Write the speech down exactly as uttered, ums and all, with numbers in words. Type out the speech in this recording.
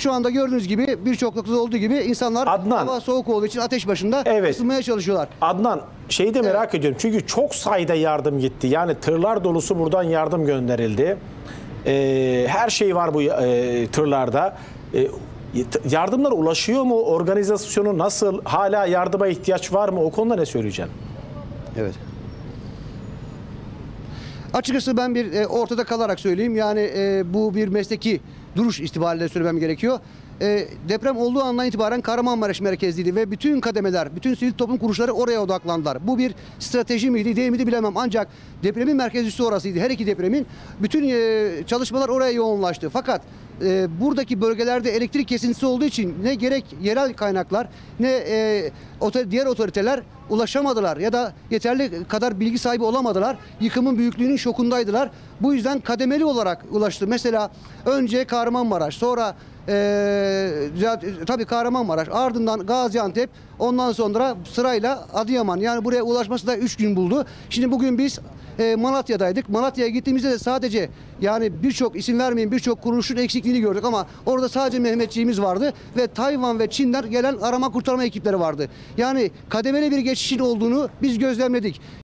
Şu anda gördüğünüz gibi birçok noktada olduğu gibi insanlar Adnan, hava soğuk olduğu için ateş başında evet, ısınmaya çalışıyorlar. Adnan, şeyi de merak evet, ediyorum. Çünkü çok sayıda yardım gitti. Yani tırlar dolusu buradan yardım gönderildi. Ee, her şey var bu e, tırlarda. E, yardımlar ulaşıyor mu? Organizasyonu nasıl? Hala yardıma ihtiyaç var mı? O konuda ne söyleyeceğim? Evet. Açıkçası ben bir e, ortada kalarak söyleyeyim. Yani e, bu bir mesleki duruş itibariyle söylemem gerekiyor. E, deprem olduğu andan itibaren Kahramanmaraş merkezliydi ve bütün kademeler, bütün sivil toplum kuruluşları oraya odaklandılar. Bu bir strateji miydi, değil miydi bilemem. Ancak depremin merkez üssü orasıydı. Her iki depremin bütün e, çalışmalar oraya yoğunlaştı. Fakat e, buradaki bölgelerde elektrik kesintisi olduğu için ne gerek yerel kaynaklar ne e, otor- diğer otoriteler ulaşamadılar ya da yeterli kadar bilgi sahibi olamadılar. Yıkımın büyüklüğünün şokundaydılar. Bu yüzden kademeli olarak ulaştı. Mesela önce Kahramanmaraş, sonra ee, tabii Kahramanmaraş, ardından Gaziantep, ondan sonra sırayla Adıyaman. Yani buraya ulaşması da üç gün buldu. Şimdi bugün biz e, Malatya'daydık. Malatya'ya gittiğimizde de sadece yani birçok isim vermeyin birçok kuruluşun eksikliğini gördük ama orada sadece Mehmetçiğimiz vardı ve Tayvan ve Çin'den gelen arama kurtarma ekipleri vardı. Yani kademeli bir geçişin olduğunu biz gözlemledik.